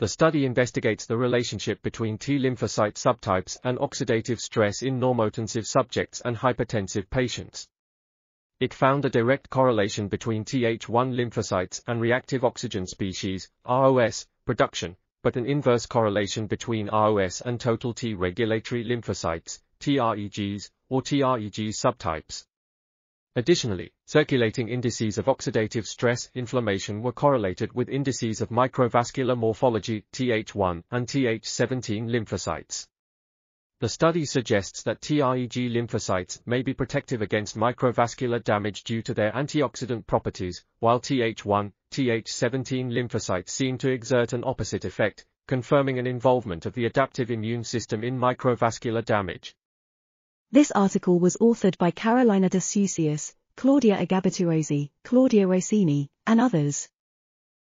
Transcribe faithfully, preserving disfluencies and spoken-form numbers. The study investigates the relationship between T-lymphocyte subtypes and oxidative stress in normotensive subjects and hypertensive patients. It found a direct correlation between T H one lymphocytes and reactive oxygen species, R O S, production, but an inverse correlation between R O S and total T-regulatory lymphocytes, T R E Gs, or T R E G subtypes. Additionally, circulating indices of oxidative stress inflammation were correlated with indices of microvascular morphology, T H one and T H seventeen lymphocytes. The study suggests that T R E G lymphocytes may be protective against microvascular damage due to their antioxidant properties, while T H one, T H seventeen lymphocytes seem to exert an opposite effect, confirming an involvement of the adaptive immune system in microvascular damage. This article was authored by Carolina De Ciuceis, Claudia Agabiti-Rosei, Claudia Rossini, and others.